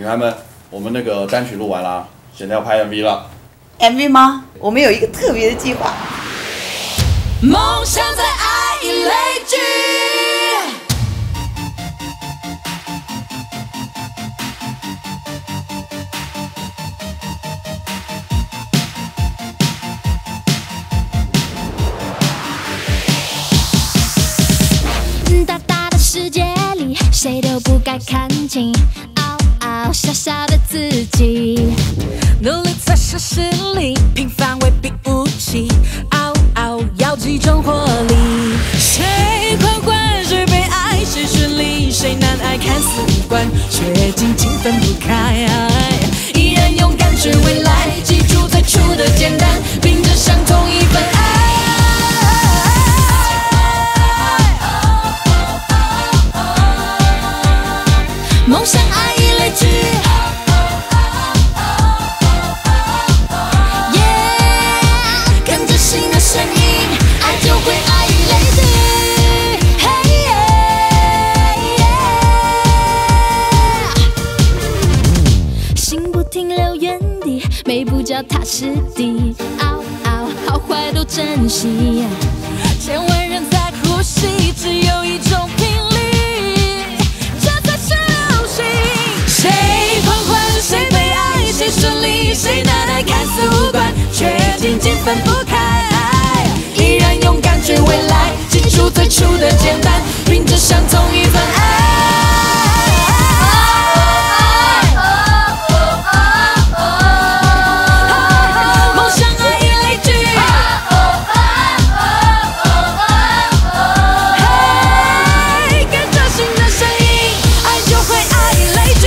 女孩们，我们那个单曲录完了，现在要拍 MV 了。MV 吗？我们有一个特别的计划。梦想在爱与泪具。大大的世界里，谁都不该看清。 小小的自己，努力测试实力，平凡未必无奇。要集中火力。谁狂欢，谁悲哀，谁顺利，谁难挨，看似无关，却紧紧分不开。依然勇敢追未来，记住最初的简单，凭着相同一份爱。 梦想爱已累积，跟着心的声音，爱就会爱已累积。心不停留原地，每步脚踏实地，好坏都珍惜，千万人在呼吸，只有一种频率。 谁狂欢，谁悲哀，谁顺利，谁难挨，看似无关，却紧紧分不开。依然勇敢追未来，记住最初的简单，凭着相同一份爱。梦想爱已累积，跟着心的声音，爱就会爱已累积。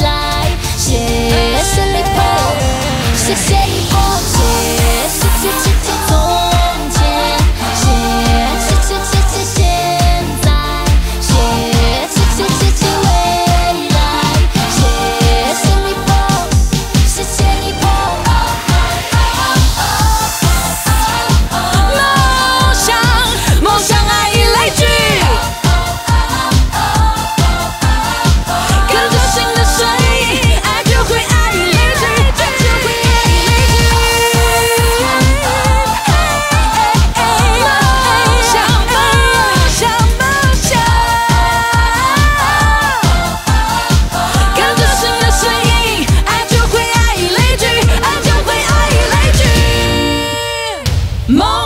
来，写离谱，写一波，写从前，写现在，写未来，写离谱，写一波。梦想爱已累积。 Mom!